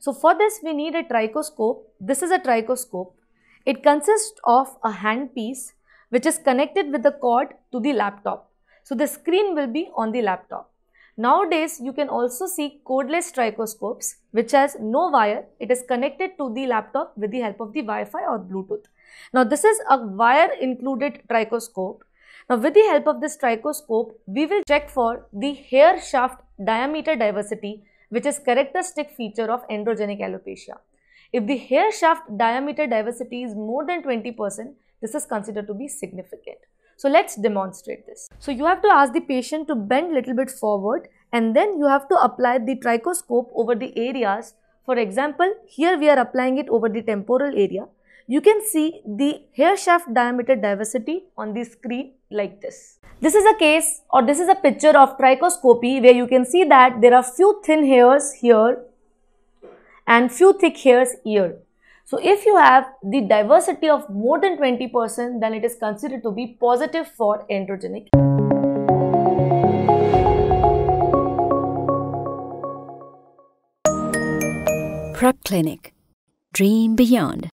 So for this we need a trichoscope. This is a trichoscope. It consists of a handpiece which is connected with a cord to the laptop. So the screen will be on the laptop. Nowadays you can also see cordless trichoscopes which has no wire. It is connected to the laptop with the help of the Wi-Fi or Bluetooth. Now this is a wire included trichoscope. Now with the help of this trichoscope we will check for the hair shaft diameter diversity, which is characteristic feature of androgenic alopecia. If the hair shaft diameter diversity is more than 20%, this is considered to be significant. So let's demonstrate this. So you have to ask the patient to bend little bit forward and then you have to apply the trichoscope over the areas. For example, here we are applying it over the temporal area. You can see the hair shaft diameter diversity on the screen like this. This is a case or this is a picture of trichoscopy where you can see that there are few thin hairs here and few thick hairs here. So if you have the diversity of more than 20%, then it is considered to be positive for androgenic. PrEP Clinic. Dream Beyond.